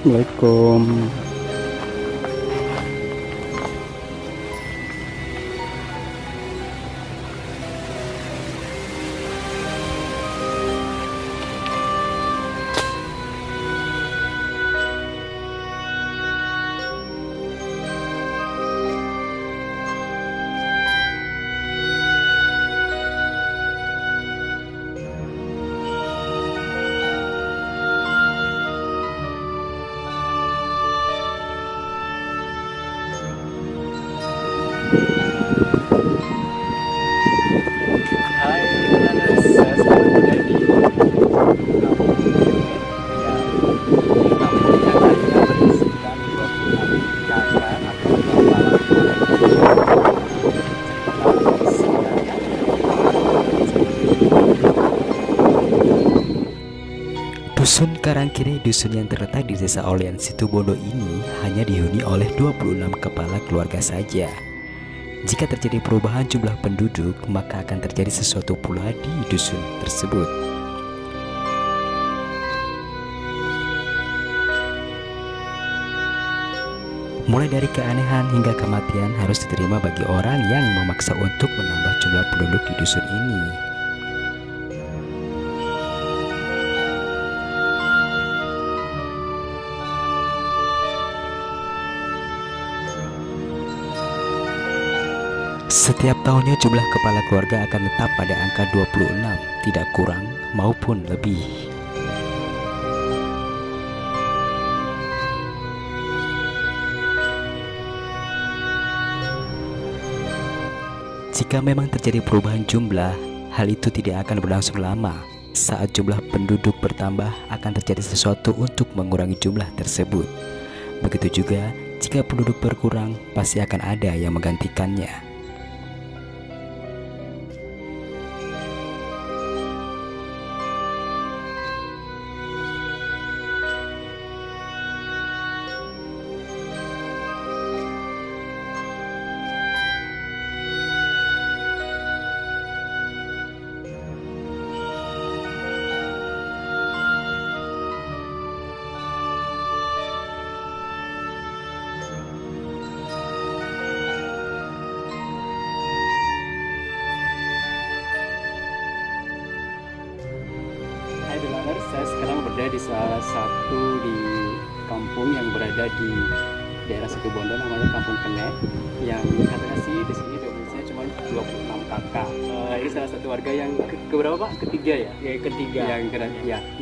Assalamualaikum. Dusun Karang Kenek, dusun yang terletak di desa Olean Situbondo ini hanya dihuni oleh 26 kepala keluarga saja. Jika terjadi perubahan jumlah penduduk, maka akan terjadi sesuatu pula di dusun tersebut. Mulai dari keanehan hingga kematian harus diterima bagi orang yang memaksa untuk menambah jumlah penduduk di dusun ini. Setiap tahunnya jumlah kepala keluarga akan tetap pada angka 26, tidak kurang maupun lebih. Jika memang terjadi perubahan jumlah, hal itu tidak akan berlangsung lama. Saat jumlah penduduk bertambah, akan terjadi sesuatu untuk mengurangi jumlah tersebut. Begitu juga, jika penduduk berkurang, pasti akan ada yang menggantikannya. Saya sekarang berada di salah satu di kampung yang berada di daerah Situbondo, namanya Kampung Kenek, yang katanya sih di sini domisilinya cuma 26 kakak. Ini salah satu warga yang keberapa Pak? Ketiga ya? Ya, ketiga.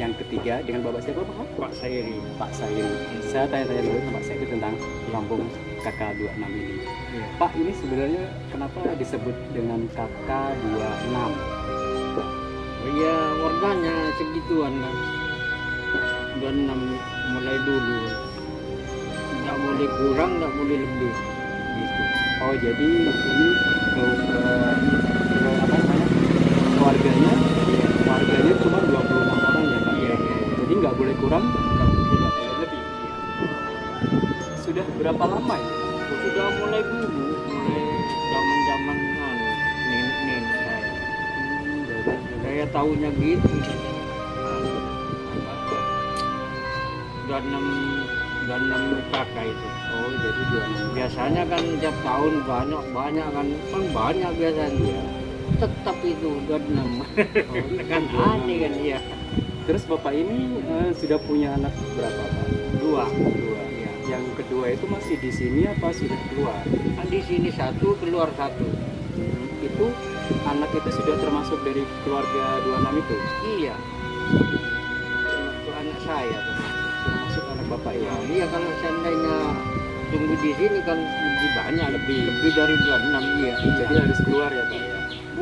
Yang ketiga dengan bapak siapa Pak? Pak Saheri. Pak Saheri. Saya tanya-tanya dulu sama Pak Saheri tentang kampung kakak 26 ini. Ya. Pak, ini sebenarnya kenapa disebut dengan kakak 26? Ya warganya segituan kan, 26 mulai dulu, tidak boleh kurang, tidak boleh lebih gitu. Oh jadi ini warganya cuma 26 orang ya Pak? Iya, jadi nggak boleh kurang, nggak boleh lebih ya. Sudah berapa lama ya? Sudah mulai dulu, mulai zaman-zaman nenek saya tahunya gitu. Udah enam kakak itu. Oh jadi 26. Biasanya kan tiap tahun banyak kan banyak biasanya. Tetap itu 26. Oh, kan aneh kan ya. Terus bapak ini sudah punya anak berapa Pak? Dua. Ya. Yang kedua itu masih di sini apa sudah keluar? Kan di sini satu keluar satu. Itu anak itu sudah termasuk dari keluarga 26 itu? Iya, termasuk anak saya, termasuk anak bapak ya. Iya, kalau seandainya tunggu di sini kan lebih banyak, lebih dari 26. Iya, jadi harus keluar ya Pak?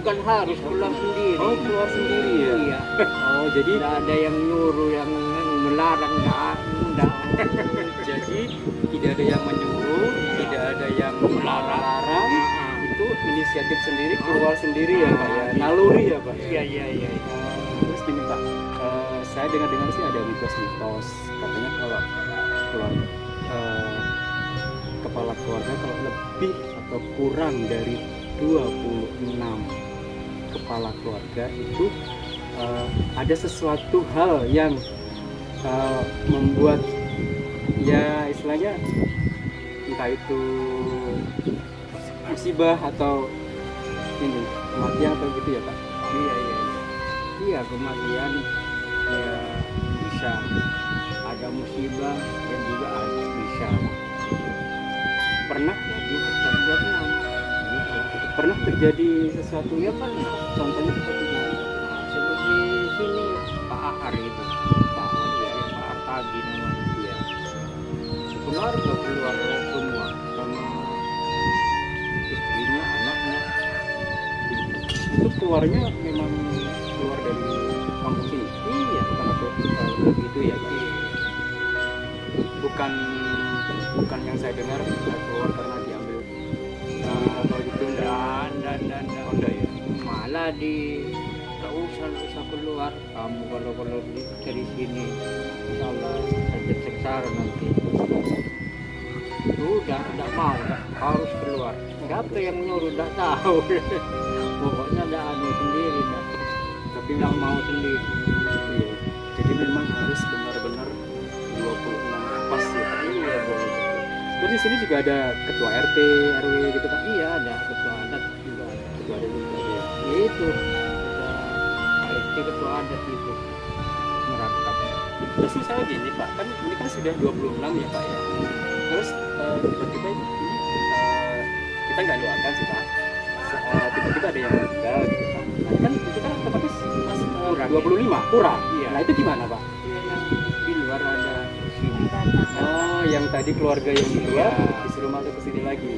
Bukan harus, keluar sendiri. Oh, keluar sendiri ya? Iya. Oh, jadi tidak ada yang nyuruh, yang melarang, enggak. Jadi tidak ada yang menyuruh, tidak ada yang melarang. Itu inisiatif sendiri, keluar sendiri ya Pak ya, naluri ya Pak ya. Iya. Terus gini Pak, saya dengar-dengar sih ada mitos-mitos katanya kalau kepala keluarga kalau lebih atau kurang dari 26 kepala keluarga itu ada sesuatu hal yang membuat ya istilahnya entah itu musibah atau ini kematian atau gitu ya Pak. Iya kematian ya bisa, ada musibah dan juga ada bisa. Pernah terjadi sesuatu ya Pak, contohnya seperti ini. Seperti sini Pak Ahar itu, Pak Ahar ya, Pak Ahar tadi namanya dia. Keluarga keluarga semua sama istrinya, anaknya. Itu keluarnya memang keluar dari kampung sini. Iya, bukan atau begitu ya Pak. Bukan yang saya dengar keluar karena diambil atau ditunda ya. Malah tak usah keluar kamu kalau dari sini, insyaallah sakit seksara nanti. Udah tidak mau, harus keluar. Siapa yang nyuruh tidak tahu. Pokoknya tidak aneh sendiri dah. Tapi tidak mau sendiri. Jadi memang harus benar-benar 26 pas ya. Iya. Terus di sini juga ada ketua RT, RW gitu kan? Iya ada ketua adat juga. Ketua adat juga ya. Itu ada ketua adat itu merangkap. Terus misalnya gini Pak, kan ini kan sudah 26 ya Pak ya. Terus tiba-tiba kita nggak doakan sih Pak. Tiba-tiba ada yang meninggal gitu Pak. Nah, kan itu kan tempatnya pas 25 kurang. Iya. Nah itu gimana Pak? Iya yang di luar ada. Oh, yang tadi keluarga yang di luar disuruh masuk ke sini lagi.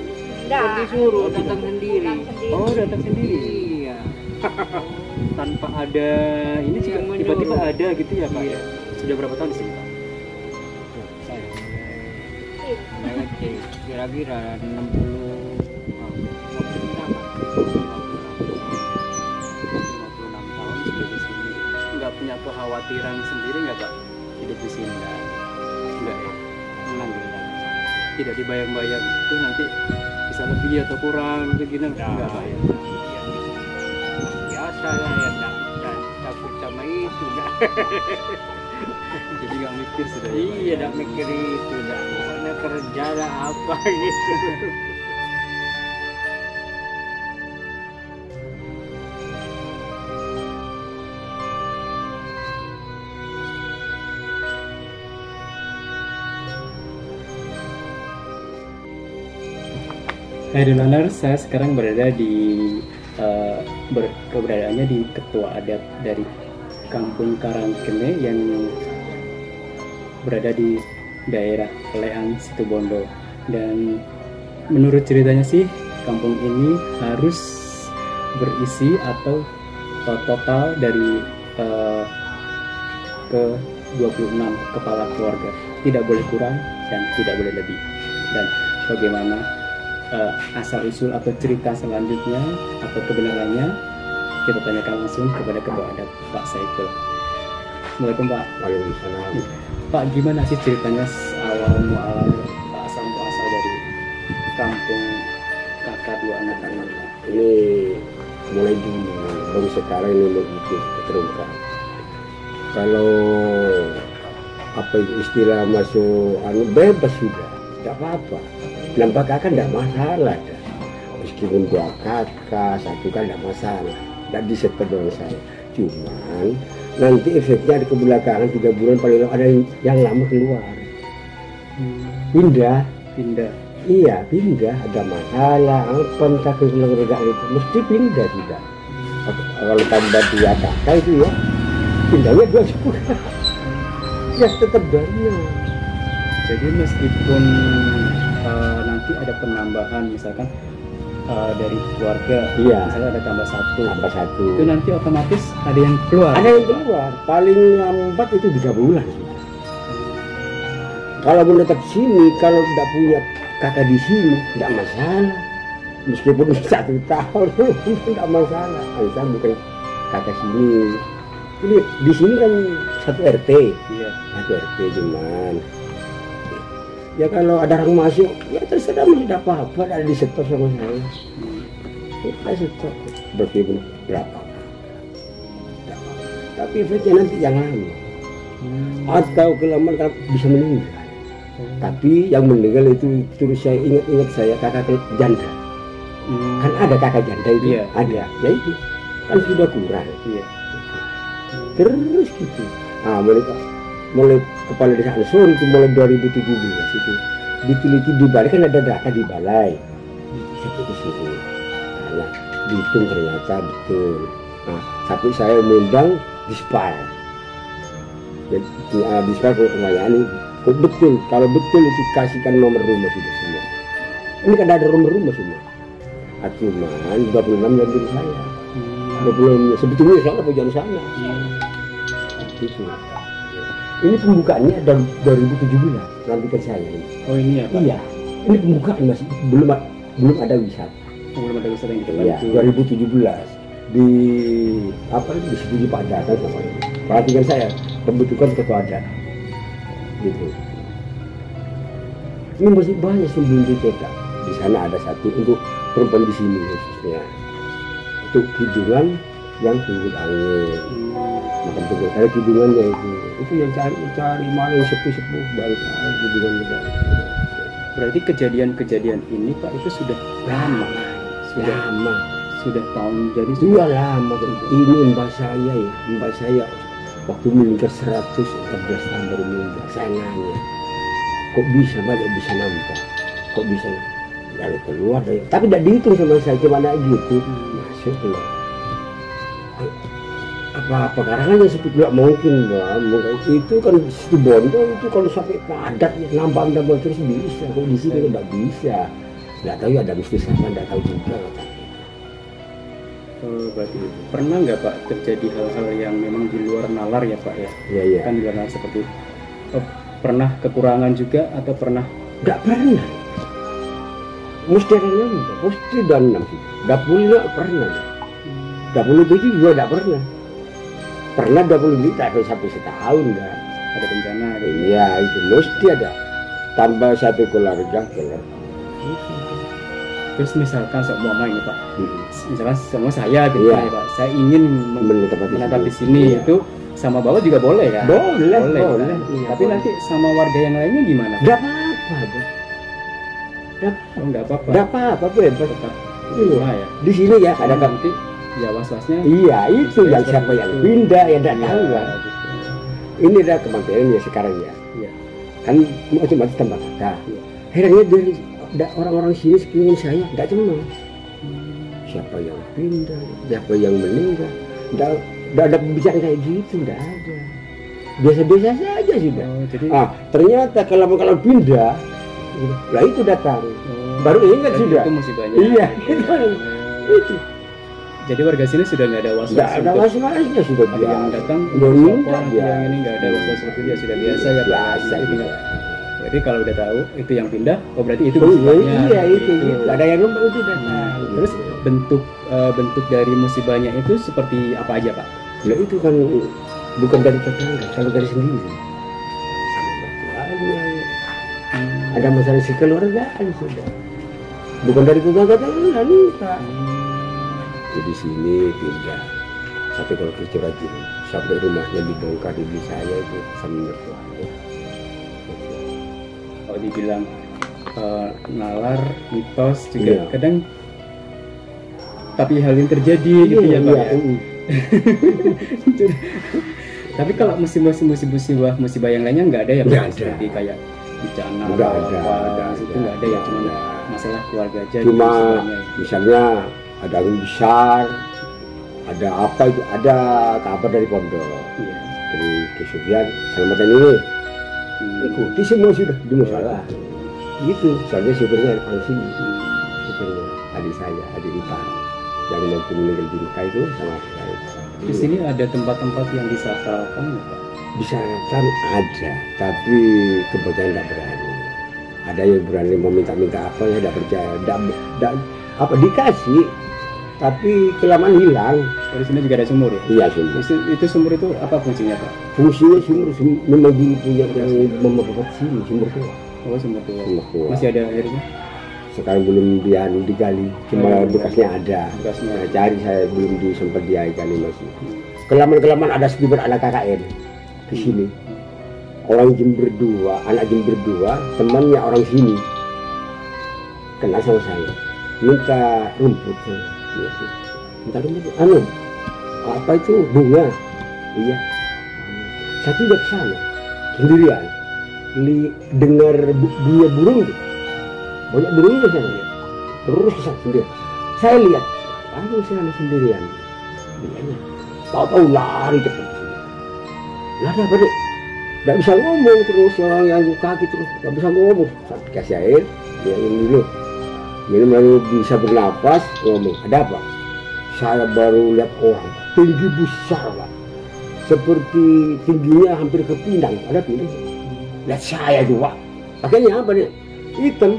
Tidak disuruh, datang sendiri. Oh, datang sendiri. Iya. Tanpa ada ini juga tiba-tiba ada gitu ya Pak. Iya. Sudah berapa tahun di sini Pak? Saya. Kira-kira 56 tahun sudah di sini. Nggak punya kekhawatiran sendiri nggak Pak hidup di sini? Tidak dibayang-bayang itu nanti bisa lebih atau kurang begini enggak Pak ya. Biasa lah ya, enggak takut sama itu enggak. Jadi enggak mikir sudah. Iya, enggak mikir itu enggak. Pokoknya kerja lah apa gitu. Hai donor, saya sekarang berada di keberadaannya di ketua adat dari kampung Karang Kenek yang berada di daerah Olean Situbondo. Dan menurut ceritanya sih kampung ini harus berisi atau total dari ke 26 kepala keluarga, tidak boleh kurang dan tidak boleh lebih. Dan bagaimana asal-usul atau cerita selanjutnya atau kebenarannya kita tanyakan langsung kepada ketua adat Pak Saiful. Assalamualaikum Pak. Waalaikumsalam. Pak, gimana sih ceritanya asal dari kampung kakak dua anak kami? Ini mulai dulu, baru sekarang ini begitu terungkap. Kalau apa istilah masuk bebas sudah, tidak apa-apa. 6 kakak tidak masalah, meskipun 2 kakak, 1 kan tidak masalah, tidak disetor dengan saya. Cuman nanti efeknya di kebelakangan 3 bulan paling lama ada yang lama keluar, pindah. Iya pindah, ada masalah, entah keseluruhan itu mesti pindah tidak. Kalau tambah 2 kakak itu ya pindahnya 2 juga, ya tetap dari. Jadi meskipun nanti ada penambahan misalkan dari keluarga, iya. Misalnya ada tambah satu, itu nanti otomatis ada yang keluar, paling lambat itu 3 bulan. Kalau menetap sini, kalau tidak punya kakak di sini, tidak masalah. Meskipun 1 tahun, tidak masalah. Misalnya bukan kakak sini, ini di sini kan 1 RT, iya. 1 RT cuman. Ya kalau ada orang masuk, ya terserah masih tidak apa-apa, ada di setor sama saya. Kita setor, berarti berapa? Tapi efeknya nanti yang lama. Atau kelamaan bisa meninggal. Tapi yang meninggal itu terus saya ingat saya kakak janda. Kan ada kakak janda itu, yeah, ada. Ya itu kan sudah kurang. Yeah. Terus gitu. Nah, mulai kepala desa Ansor itu mulai 2017 itu diteliti di Balai, kan ada data di Balai. Sampai ke sini. Nah, dihitung ternyata betul. Nah, sampai saya mengundang dispar. Dan dispar kalau pengayaan ini betul, kalau betul itu kasihkan nomor rumah sudah semua. Ini kan ada rumah-rumah semua. Cuman 26 yang dari saya. 26 sebetulnya saya mau jalan sana. Itu. Ini pembukaannya ada 2017 lantikan saya ini. Oh ini ya Pak? Iya. Ini pembukaan masih belum ada wisata. Belum ada wisata yang kita bantu. Iya. 2017 di apa itu disetujui Pak Data sama ini. Perhatikan saya pembentukan ketua adat. Gitu. Ini masih banyak sebelum dicetak. Di sana ada satu untuk perempuan di sini khususnya untuk kidungan yang tunggul angin, makan tunggul ada kidungannya itu yang cari maling sepuh-sepuh banget kidungan kita. Berarti kejadian-kejadian ini Pak itu sudah lama, sudah tahun jadi sudah lama. Ini mbak saya waktu meninggal 114 tahun baru meninggal. Saya nanya kok bisa banyak bisa nampak, kok bisa lalu keluar dari, tapi tidak dihitung sama saya cuma ada gitu masuk keluar. Apa karangannya sebetulnya nggak mungkin bang, itu kan Situbondo itu kalau sampai padat nambah terus bisa, kalau di sini nggak bisa, nggak tahu ya ada bisnis apa nggak tahu juga. Berarti pernah nggak Pak terjadi hal-hal yang memang di luar nalar ya Pak ya? Iya iya. Kan di luar nalar seperti itu. Pernah kekurangan juga atau pernah? Nggak pernah. Mesti ada 6 sih. Dapurnya pernah. Dapur itu juga tidak pernah. Pernah dapur itu tapi sampai setahun dah. Ada bencana. Iya itu mesti ada. Tambah satu keluarga. Terus misalkan semuanya ini Pak. Misalkan semua saya gitu ya Pak. Saya ingin menetap di sini itu sama bapak juga boleh kan? Boleh. Tapi nanti sama warga yang lainnya gimana? Gak apa-apa. Enggak apa-apa bebas. Iya. Di sini ya ada nanti ya was-wasnya. Iya, itu yang siapa yang pindah ya enggak tahu lah. Ini adalah kementerian ya sekarang ya. Iya. Kan macam-macam tempat ada. Akhirnya dari orang-orang sini sekeliling saya enggak cuma. Siapa yang pindah, siapa yang meninggal. Enggak ada pembicaraan kayak gitu, enggak ada. Biasa-biasa saja sudah. Ah, ternyata kalau pindah lah itu datang, baru ingat sudah. Itu masih banyak. Iya, itu. Jadi warga sini sudah nggak ada was-was. Nggak ada was-wasnya sudah biasa. Yang datang, yang ini nggak ada was-was seperti dia sudah biasa ya. Biasa itu. Berarti kalau udah tahu itu yang pindah, oh berarti itu musibahnya. Iya itu. Ada yang lupa itu datang. Terus bentuk dari musibahnya itu seperti apa aja Pak? Ya itu kan bukan dari tetangga, kalau dari sendiri. Ada masalah si keluargaan sudah, bukan dari tetangga enggak. Jadi sini pindah sampai kalau kerja-kerja sampai rumahnya dibongkar di saya itu sambil berdoa. Kalau dibilang nalar, mitos juga kadang, tapi hal yang terjadi gitu ya Pak. Tapi kalau musibah yang lainnya nggak ada ya Pak, seperti kayak bencana ada itu nggak ada ya, cuma masalah keluarga aja. Cuma misalnya ada angin besar, ada apa itu, ada kabar dari pondok dari kesugihan selamatan ini ikuti semua sudah di musala gitu. Soalnya sebenarnya yang paling sini sebenarnya adik saya, adik ipar yang mampu meninggal dunia itu sama saya. Di sini ada tempat-tempat yang disatakan Pak? Disanakan ada, tapi kebetulan tidak berani. Ada yang berani meminta-minta apa ya, tidak percaya, tidak apa dikasih, tapi kelamaan hilang. Di sini juga ada sumur ya? Iya sumur. Itu sumur itu apa fungsinya Pak? Fungsinya sumur memang punya yang membuat sini sumur tua. Oh sumur tua. Masih ada airnya? Sekarang belum digali, cuma bekasnya ada. Bekasnya. Cari saya belum sempat digali masih. Kelamaan ada sumber anak KKN. Di sini orang Jember 2, anak Jember 2, temannya orang sini kenal sama saya, minta rumput saya, ya, minta rumput, anu, apa itu bunga, iya, saya tidak ke sana, sendirian, dengar bunga burung, banyak burungnya saya lihat, terus saya sendirian, saya lihat, langsung saya sendirian, tahu-tahu lari cepat, lari apa deh? Nggak bisa ngomong terus, orang yang kaki terus, nggak bisa ngomong. Saya dikasih air, dia minum. Minum lalu bisa bernapas, ngomong, ada apa? Saya baru lihat orang, tinggi besar lah. Seperti tingginya hampir ke pindang, ada pindang. Lihat saya juga. Pakainya apa nih? Hitam.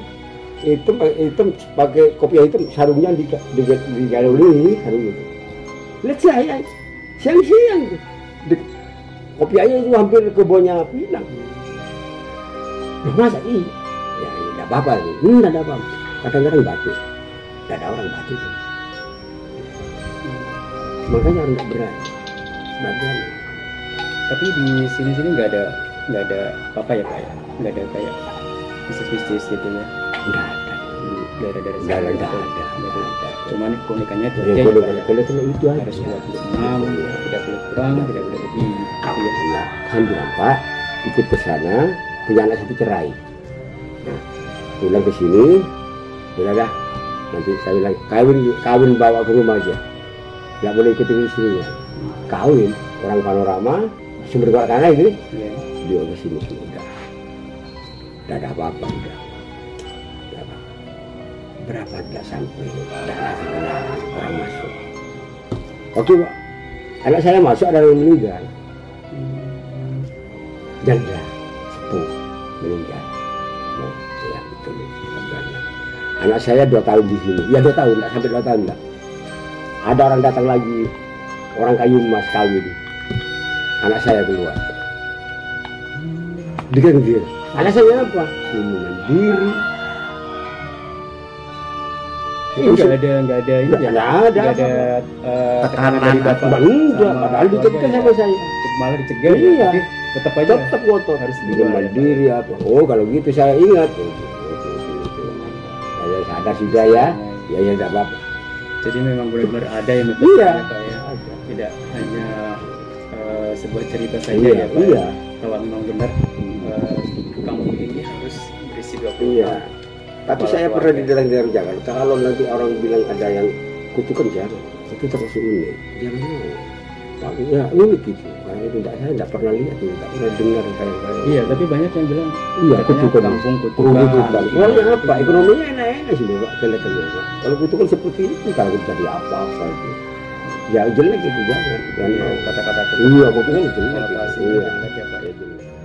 Hitam, pakai kopiah hitam, sarungnya digaluli, sarung itu. Lihat saya, siang-siang itu. Kopiahnya itu hampir ke bawahnya pinang. Masa iya? Ya, tidak apa-apa. Tidak ada apa-apa. Kadang-kadang batuk. Tidak ada orang batuk. Makanya orang tidak berani. Tapi di sini-sini nggak ada apa-apa ya, Pak? Nggak ada kayak bisnis-bisnis gitu ya? Nggak ada. Nggak ada. Cuman keunikannya itu aja. Keunikannya itu aja. Harus buat senang, tidak boleh kurang, tidak boleh lebih. Nah, alhamdulillah Pak, ikut ke sana, punya anak satu cerai. Nah, pulang ke sini, udah dah. Nanti saya bilang, kawin bawa ke rumah aja. Nggak boleh ikutin istrinya. Kawin, orang Panorama, sumber kuat tanah ini. Yeah. Dia ke sini, udah. Nggak ada apa-apa, udah. Berapa nggak sampai, udah orang masuk. Oke Pak, anak saya masuk ada yang meninggal. Janda, sepuh, meninggal. Oh, ya betul. Anak saya 2 tahun di sini. Ya 2 tahun, nggak sampai 2 tahun nggak. Ada orang datang lagi, orang kayu mas kawin. Anak saya keluar. Digenggir. Anak saya apa? Minuman diri. Nggak ada tekanan dari bapak. Enggak, padahal ditekan sama saya. Malah dicegah. Iya. Tapi tetap aja. Tetap motor. Harus bikin mandiri apa. Oh, kalau gitu saya ingat. Saya sadar sudah ya. Ya, tidak apa-apa. Jadi memang benar-benar ada yang betul-betul ya. Tidak hanya sebuah cerita saja ya Pak. Iya. Kalau memang benar kampung ini harus berisi 20. Iya. Tapi saya pernah didalam Jakarta, kalau nanti orang bilang ada yang kutukan jangan, itu termasuk unik. Jangan mau. Tapi ya unik gitu. Karena itu saya tidak pernah lihat, tidak pernah dengar kayak-kayak. Iya, tapi banyak yang bilang iya kutukan kampung kutukan. Karena apa? Ekonominya enak-enak sih Pak, kelihatannya. Kalau kutukan seperti itu kalau jadi apa-apa itu. Ya jelek itu jangan. Dan kata-kata kutukan. Iya, kutukan jelek. Iya, Pak, ya jelek.